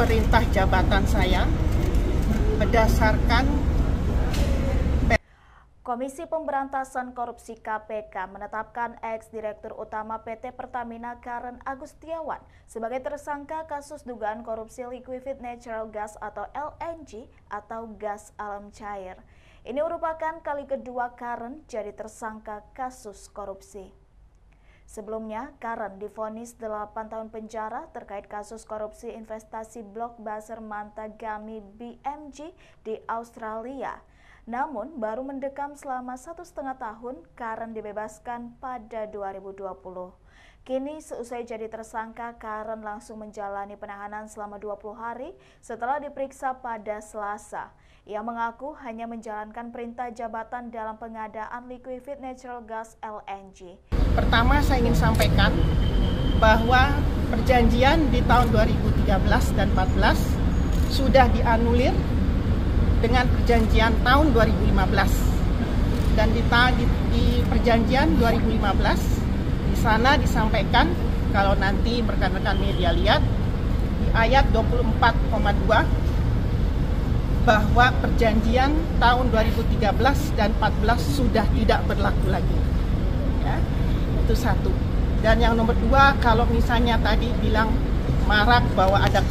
perintah jabatan saya berdasarkan Komisi Pemberantasan Korupsi KPK menetapkan ex-direktur utama PT Pertamina Karen Agustiawan sebagai tersangka kasus dugaan korupsi liquefied natural gas atau LNG atau gas alam cair. Ini merupakan kali kedua Karen jadi tersangka kasus korupsi. Sebelumnya, Karen divonis 8 tahun penjara terkait kasus korupsi investasi blok Baser Manta Gami BMG di Australia. Namun, baru mendekam selama 1,5 tahun, Karen dibebaskan pada 2020. Kini, seusai jadi tersangka, Karen langsung menjalani penahanan selama 20 hari setelah diperiksa pada Selasa. Ia mengaku hanya menjalankan perintah jabatan dalam pengadaan liquefied natural gas LNG. Pertama, saya ingin sampaikan bahwa perjanjian di tahun 2013 dan 2014 sudah dianulir dengan perjanjian tahun 2015, dan di perjanjian 2015 di sana disampaikan, kalau nanti rekan-rekan media lihat di ayat 24,2 bahwa perjanjian tahun 2013 dan 14 sudah tidak berlaku lagi, ya, itu satu. Dan yang nomor dua, kalau misalnya tadi bilang marak bahwa ada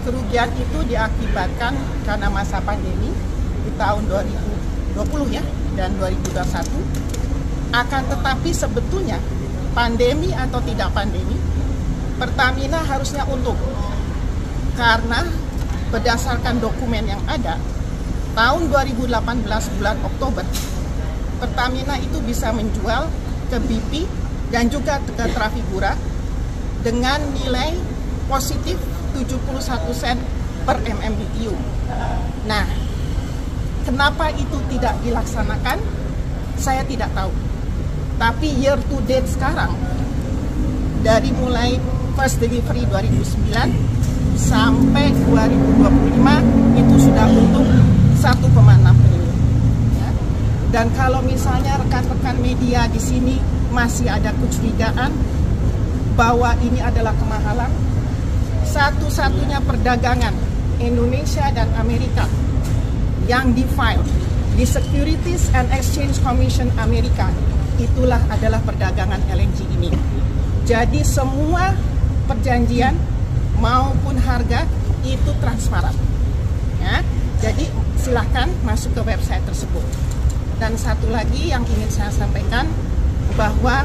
kerugian itu diakibatkan karena masa pandemi di tahun 2020 ya dan 2021. Akan tetapi sebetulnya pandemi atau tidak pandemi, Pertamina harusnya untung. Karena berdasarkan dokumen yang ada, tahun 2018 bulan Oktober, Pertamina itu bisa menjual ke BP dan juga ke Trafigura dengan nilai positif 71 sen per MMBTU. Nah, kenapa itu tidak dilaksanakan? Saya tidak tahu. Tapi year to date sekarang, dari mulai first delivery 2009 sampai 2025 itu sudah untung 1,6 triliun. Ya. Dan kalau misalnya rekan-rekan media di sini masih ada kecurigaan bahwa ini adalah kemahalan, satu-satunya perdagangan Indonesia dan Amerika yang di-file di Securities and Exchange Commission Amerika, itulah adalah perdagangan LNG ini. Jadi semua perjanjian maupun harga itu transparan, ya. Jadi silahkan masuk ke website tersebut. Dan satu lagi yang ingin saya sampaikan bahwa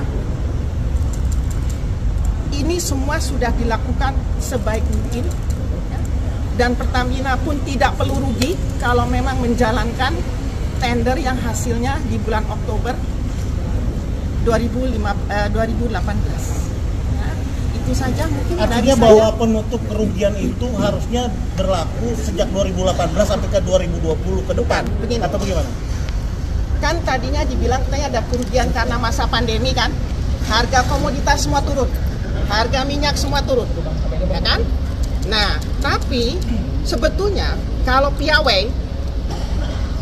ini semua sudah dilakukan sebaik mungkin, ya. Dan Pertamina pun tidak perlu rugi kalau memang menjalankan tender yang hasilnya di bulan Oktober 2018. Ya. Itu saja mungkin. Artinya bahwa penutup kerugian itu harusnya berlaku sejak 2018 sampai ke 2020 ke depan, begini. Atau bagaimana? Kan tadinya dibilang katanya ada kerugian karena masa pandemi kan, harga komoditas semua turun. Harga minyak semua turun, ya kan? Nah, tapi sebetulnya kalau piawai,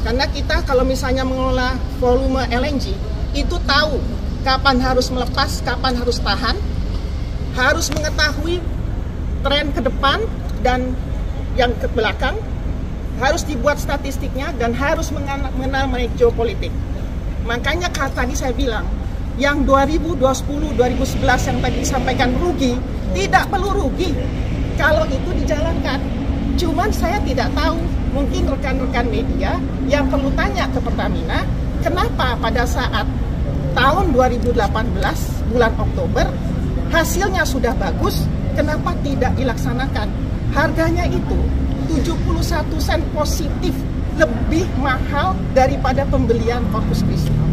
karena kita kalau misalnya mengelola volume LNG, itu tahu kapan harus melepas, kapan harus tahan, harus mengetahui tren ke depan dan yang ke belakang, harus dibuat statistiknya dan harus mengenal geopolitik. Makanya tadi saya bilang, yang 2010, 2011 yang tadi disampaikan rugi, tidak perlu rugi kalau itu dijalankan. Cuman saya tidak tahu, mungkin rekan-rekan media yang perlu tanya ke Pertamina, kenapa pada saat tahun 2018 bulan Oktober hasilnya sudah bagus, kenapa tidak dilaksanakan? Harganya itu 71 sen positif, lebih mahal daripada pembelian Corpus Christi.